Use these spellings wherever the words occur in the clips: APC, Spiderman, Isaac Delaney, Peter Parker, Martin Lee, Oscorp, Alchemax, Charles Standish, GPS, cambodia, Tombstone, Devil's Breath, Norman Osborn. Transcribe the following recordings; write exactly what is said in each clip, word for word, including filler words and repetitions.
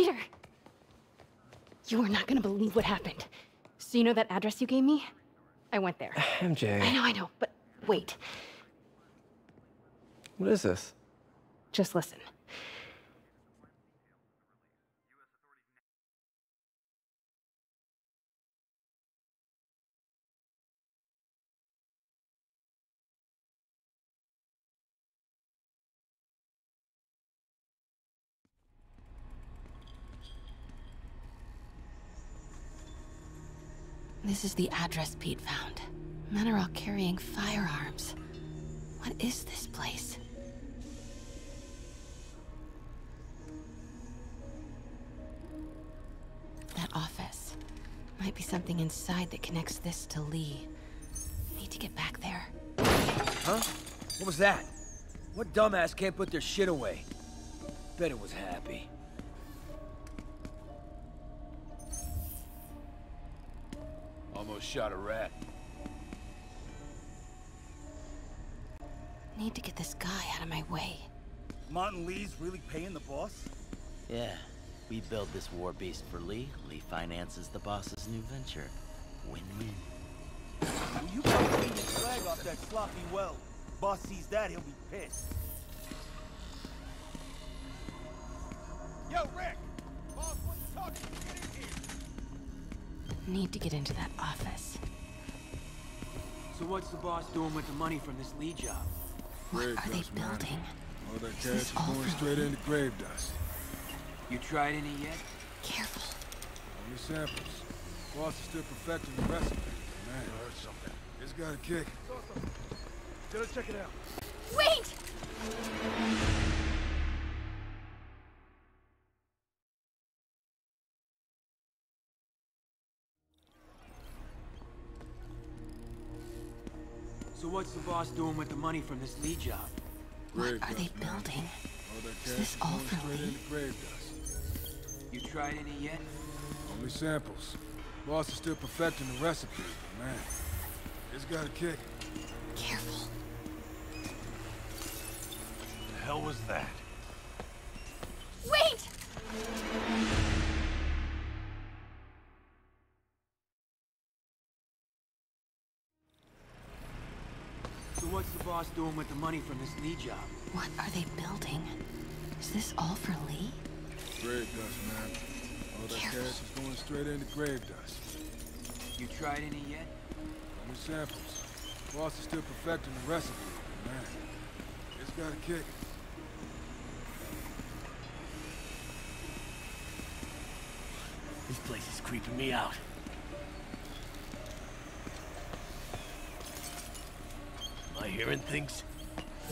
Peter! You are not gonna believe what happened. So you know that address you gave me? I went there. M J. I know, I know, but wait. What is this? Just listen. This is the address Pete found. Men are all carrying firearms. What is this place? That office. Might be something inside that connects this to Lee. Need to get back there. Huh? What was that? What dumbass can't put their shit away? Bet it was Happy. Almost shot a rat. Need to get this guy out of my way. Martin Lee's really paying the boss? Yeah. We build this war beast for Lee. Lee finances the boss's new venture. Win-win. When you come clean the flag off that sloppy well. Boss sees that, he'll be pissed. Yo, Rick! Boss, what's talking? Get in here! Need to get into that office. So what's the boss doing with the money from this Lee job? What are they building? All that cash is going straight into grave dust. You tried any yet? Careful. Only samples. Boss is still perfecting the recipe. Man, I heard something. It's got a kick. Gotta check it out. Wait! So what's the boss doing with the money from this Lee job? What are they building? Is this all for Lee? You tried any yet? Only samples. Boss is still perfecting the recipe, but man, it's got a kick. Careful. The hell was that? Wait! What's the boss doing with the money from this Lee job? What are they building? Is this all for Lee? Grave dust, man. All that cash is going straight into grave dust. You tried any yet? Only samples. Boss is still perfecting the recipe, man. It's got a kick. This place is creeping me out. Am I hearing things?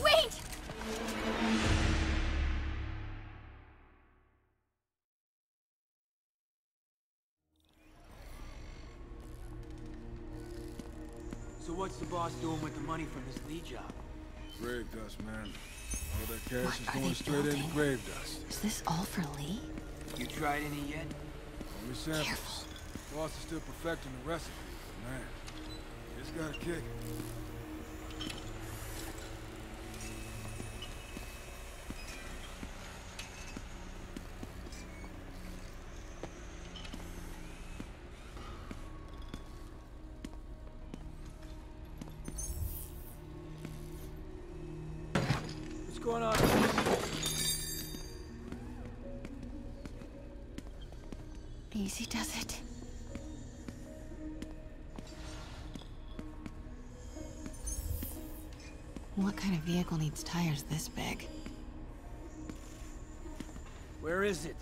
Wait! So what's the boss doing with the money from this Lee job? Grave dust, man. All that cash is going straight into grave dust. Is this all for Lee? You tried any yet? Only samples. Careful. Boss is still perfecting the recipe, but man, it's got a kick. What's going on? Easy does it. What kind of vehicle needs tires this big? Where is it?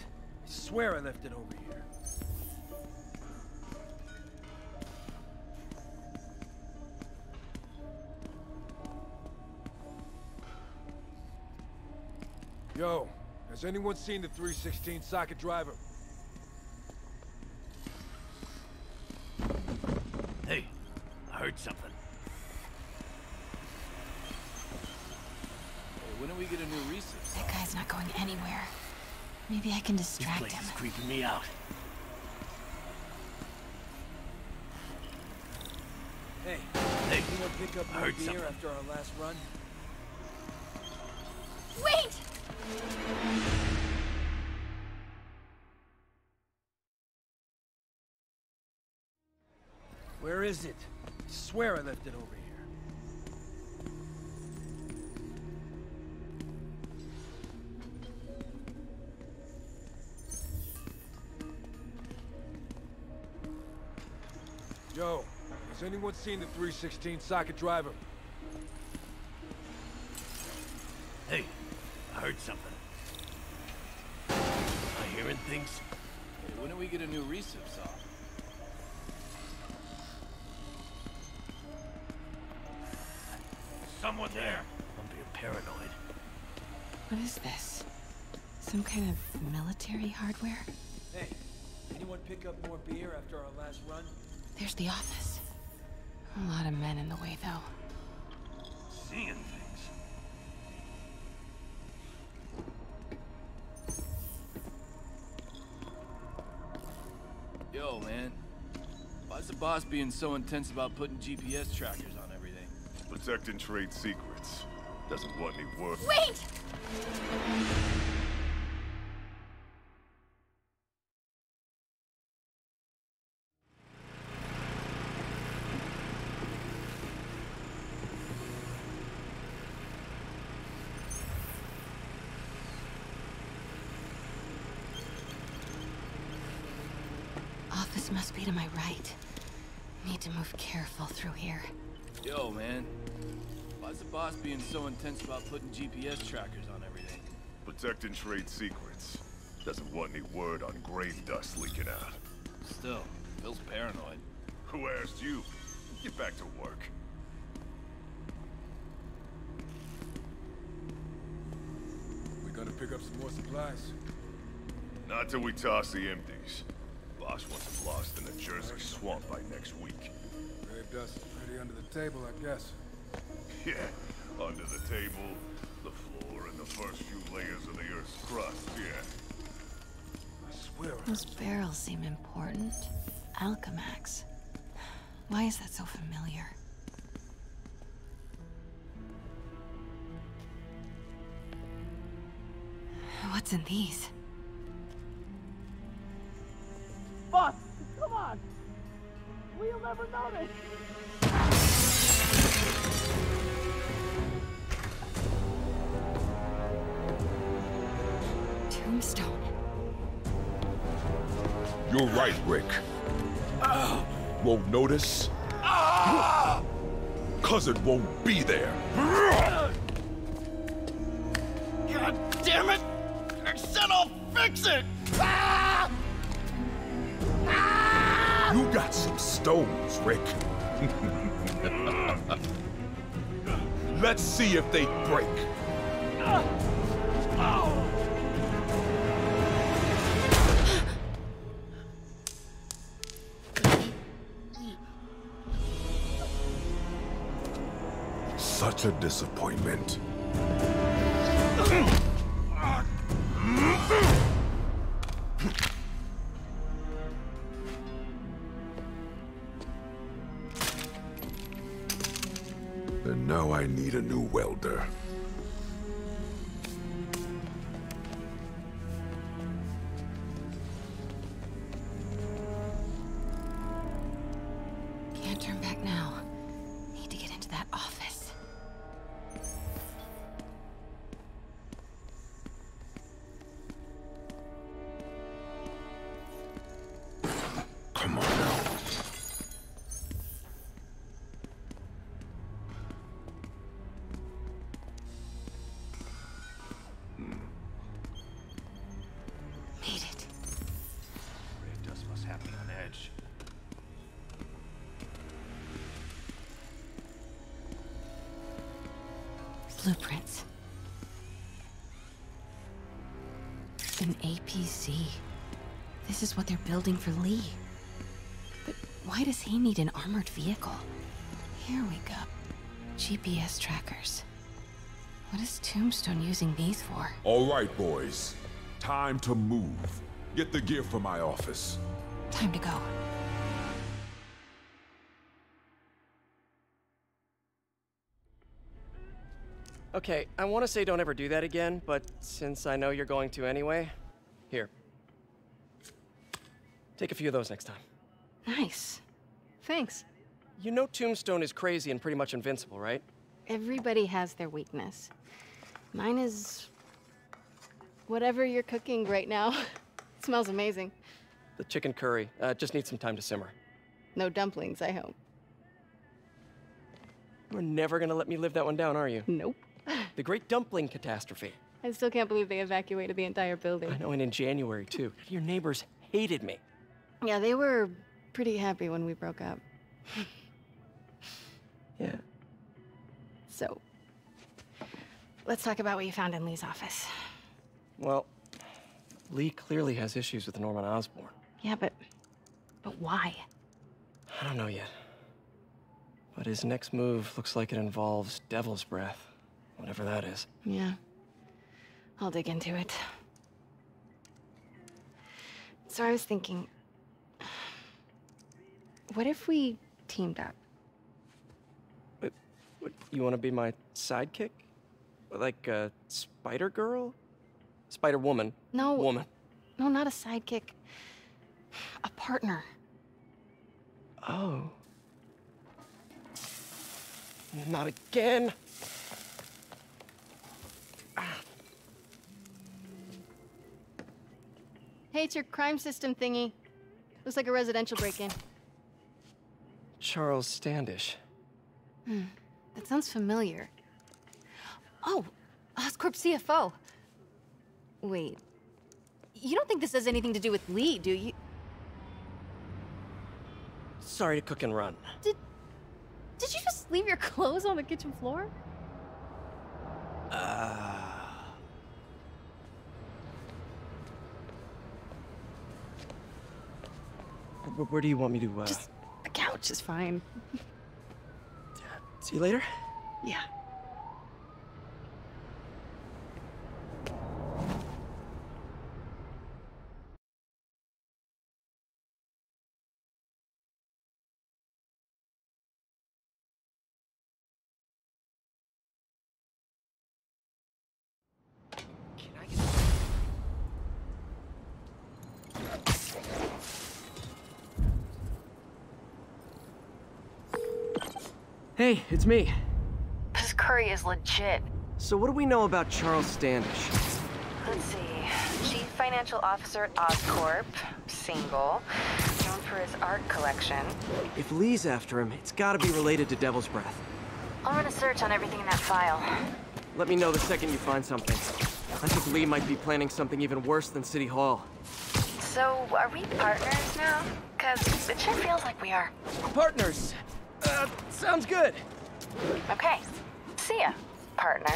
I swear I left it over here. Yo, has anyone seen the three sixteen socket driver? Hey, I heard something. Hey, when do we get a new resource? That guy's not going anywhere. Maybe I can distract him. This place is creeping me out. Hey, hey, anyone pick up my gear after our last run? Wait! is it? I swear I left it over here. Yo, has anyone seen the three sixteen socket driver? Hey, I heard something. Am I hearing things? Hey, when do we get a new recip saw? Someone there! I'm being paranoid. What is this? Some kind of military hardware? Hey, anyone pick up more beer after our last run? There's the office. A lot of men in the way, though. Seeing things. Yo, man. Why's the boss being so intense about putting G P S trackers on everything? Protecting trade secrets. Doesn't want any work. Wait! This must be to my right. Need to move careful through here. Yo, man. Why's the boss being so intense about putting G P S trackers on everything? Protecting trade secrets. Doesn't want any word on grave dust leaking out. Still, Bill's paranoid. Who asked you? Get back to work. We're gonna pick up some more supplies. Not till we toss the empties. Boss wants us lost in the Jersey right. swamp by next week. Grave dust is pretty under the table, I guess. Yeah, under the table, the floor, and the first few layers of the Earth's crust, yeah. I swear. Those barrels seem important. Alchemax. Why is that so familiar? What's in these? Boss, come on! We'll never know this! Tombstone. You're right, Rick. Uh, won't notice? Uh, Cause it won't be there. Uh, God damn it! I said I'll fix it! Ah! You got some stones, Rick. Let's see if they break. Such a disappointment. Now I need a new welder. Can't turn back now. Need to get into that office. Come on now. Blueprints. An A P C. This is what they're building for Lee. But why does he need an armored vehicle? Here we go. G P S trackers. What is Tombstone using these for? All right, boys. Time to move. Get the gear for my office. Time to go. Okay, I want to say don't ever do that again, but since I know you're going to anyway, here. Take a few of those next time. Nice. Thanks. You know Tombstone is crazy and pretty much invincible, right? Everybody has their weakness. Mine is... whatever you're cooking right now. It smells amazing. The chicken curry. Uh, just needs some time to simmer. No dumplings, I hope. You're never gonna let me live that one down, are you? Nope. The Great Dumpling Catastrophe. I still can't believe they evacuated the entire building. I know, and in January, too. Your neighbors hated me. Yeah, they were pretty happy when we broke up. Yeah. So, let's talk about what you found in Lee's office. Well, Lee clearly has issues with Norman Osborn. Yeah, but... but why? I don't know yet. But his next move looks like it involves Devil's Breath. Whatever that is. Yeah. I'll dig into it. So I was thinking... what if we teamed up? What, what, you want to be my sidekick? Like a spider girl? Spider woman? No. Woman. No, not a sidekick. A partner. Oh. Not again. Ah. Hey, it's your crime system thingy. Looks like a residential break-in. Charles Standish. Hmm. That sounds familiar. Oh, Oscorp C F O. Wait. You don't think this has anything to do with Lee, do you? Sorry to cook and run. Did... Did you just leave your clothes on the kitchen floor? Uh... Where, where do you want me to, uh... Just the couch is fine. uh, see you later? Yeah. Hey, it's me. This curry is legit. So what do we know about Charles Standish? Let's see. Chief Financial Officer at Oscorp. Single. Known for his art collection. If Lee's after him, it's gotta be related to Devil's Breath. I'll run a search on everything in that file. Let me know the second you find something. I think Lee might be planning something even worse than City Hall. So, are we partners now? Because it sure feels like we are. Partners! Uh, sounds good. Okay. See ya, partner.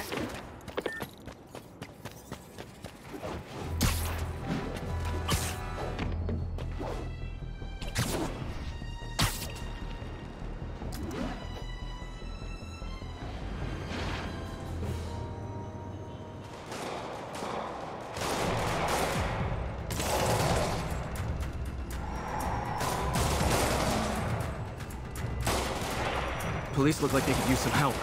Police look like they could use some help.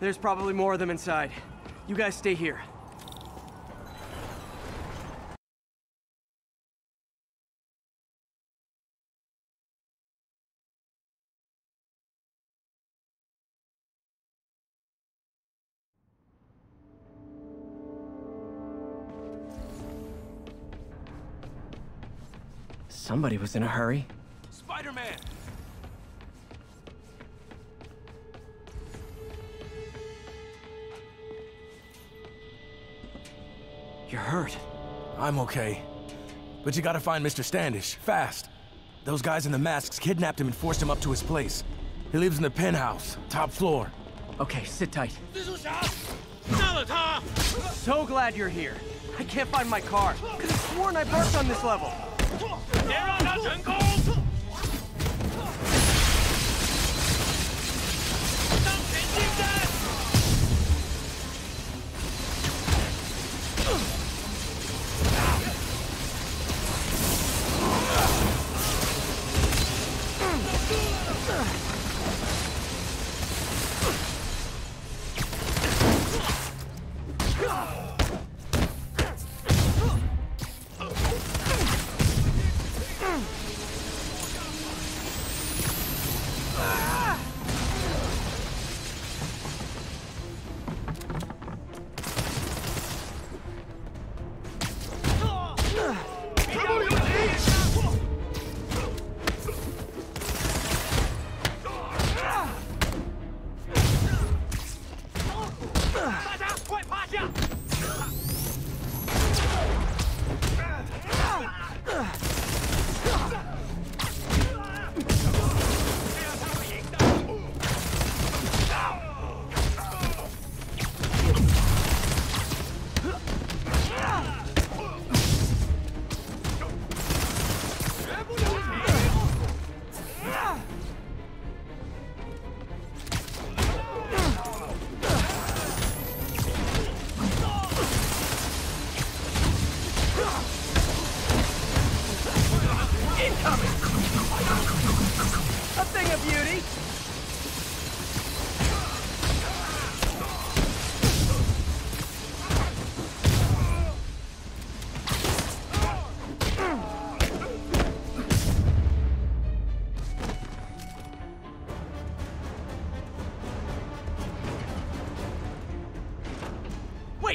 There's probably more of them inside. You guys stay here. Somebody was in a hurry. Spider-Man! You're hurt. I'm okay. But you gotta find Mister Standish, fast. Those guys in the masks kidnapped him and forced him up to his place. He lives in the penthouse, top floor. Okay, sit tight. So glad you're here. I can't find my car, because it's sworn I parked on this level.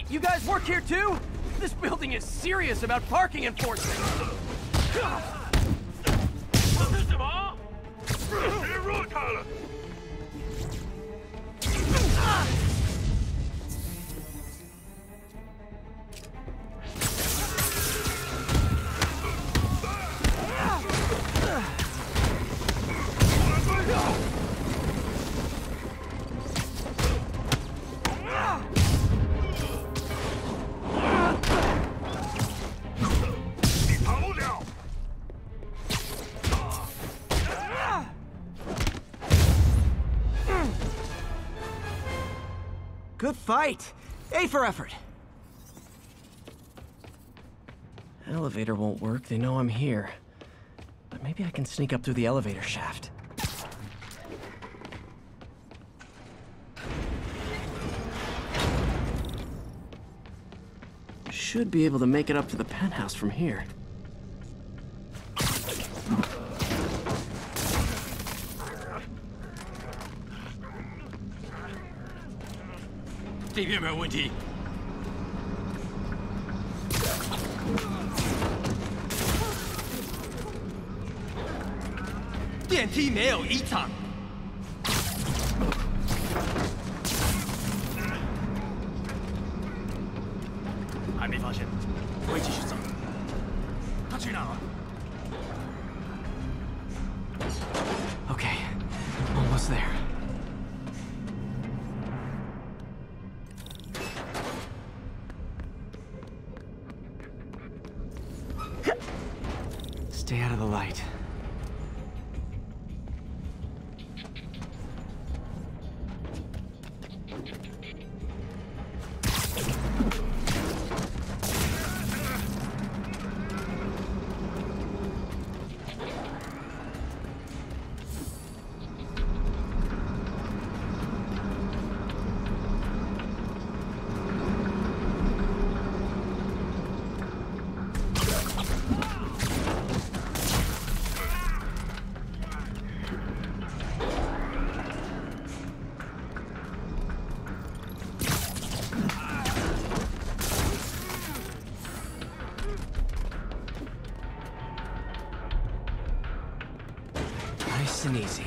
You guys work here too? This building is serious about parking enforcement. Good fight! A for effort! Elevator won't work, they know I'm here. But maybe I can sneak up through the elevator shaft. Should be able to make it up to the penthouse from here. This and easy.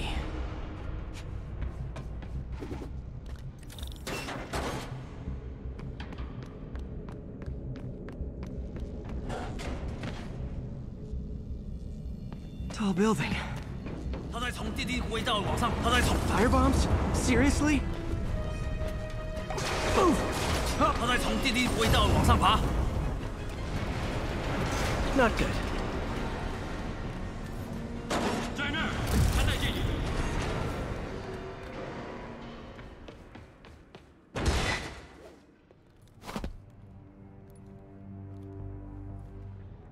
Tall building. Firebombs? Seriously? Move! Not good.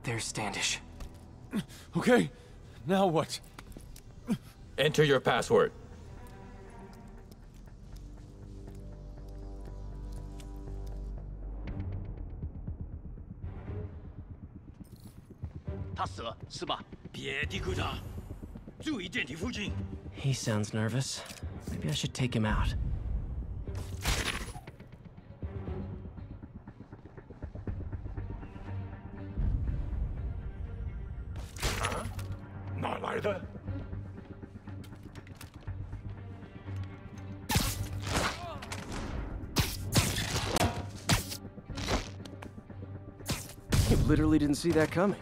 There's Standish. Okay, now what? Enter your password. He sounds nervous. Maybe I should take him out. Huh? Not either. You literally didn't see that coming.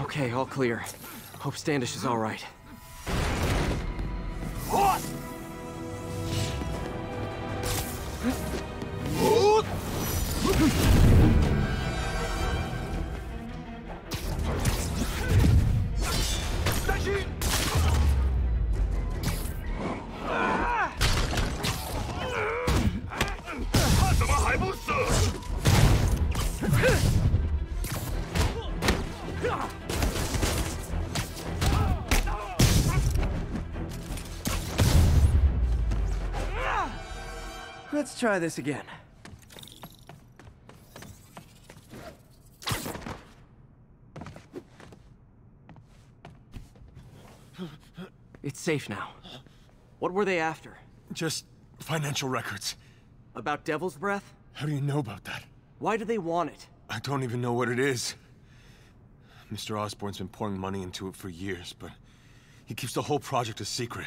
Okay, all clear. Hope Standish is all right. Let's try this again. It's safe now. What were they after? Just financial records. About Devil's Breath? How do you know about that? Why do they want it? I don't even know what it is. Mister Osborn's been pouring money into it for years, but He keeps the whole project a secret.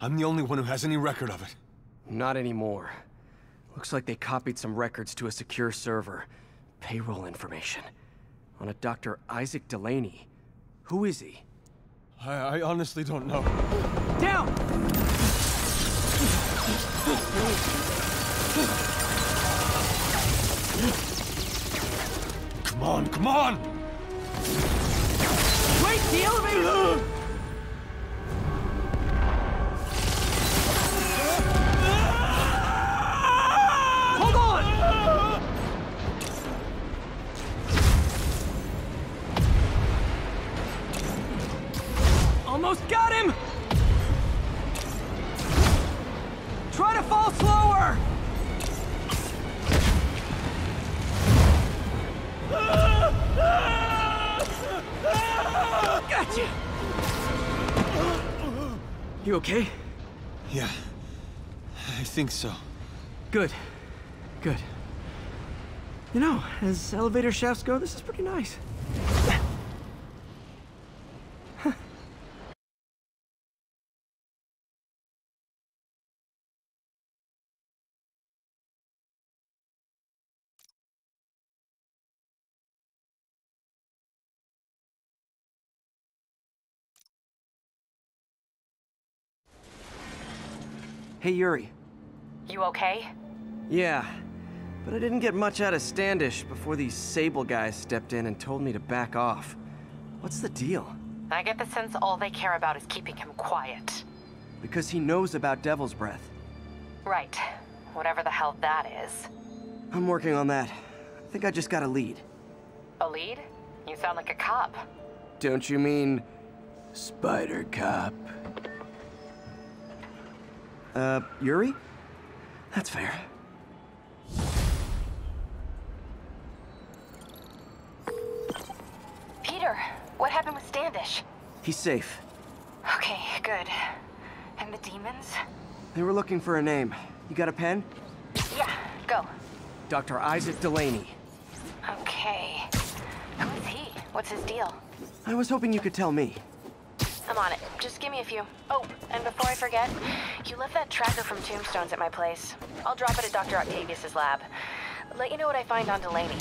I'm the only one who has any record of it. Not anymore. Looks like they copied some records to a secure server. Payroll information. On a Doctor Isaac Delaney. Who is he? I, I honestly don't know. Down! Come on, come on! Wait, the elevator! Hold on! Almost got him! Try to fall slower! Gotcha! You okay? Yeah, I think so. Good. Good. You know, as elevator shafts go, this is pretty nice. Hey, Yuri. You okay? Yeah, but I didn't get much out of Standish before these Sable guys stepped in and told me to back off. What's the deal? I get the sense all they care about is keeping him quiet. Because he knows about Devil's Breath. Right. Whatever the hell that is. I'm working on that. I think I just got a lead. A lead? You sound like a cop. Don't you mean... Spider Cop? Uh, Yuri? That's fair. Peter, what happened with Standish? He's safe. Okay, good. And the demons? They were looking for a name. You got a pen? Yeah, go. Doctor Isaac Delaney. Okay. Who is he? What's his deal? I was hoping you could tell me. I'm on it. Just give me a few. Oh, and before I forget, you left that tracker from Tombstone's at my place. I'll drop it at Doctor Octavius's lab. Let you know what I find on Delaney.